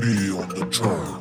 be on the turn.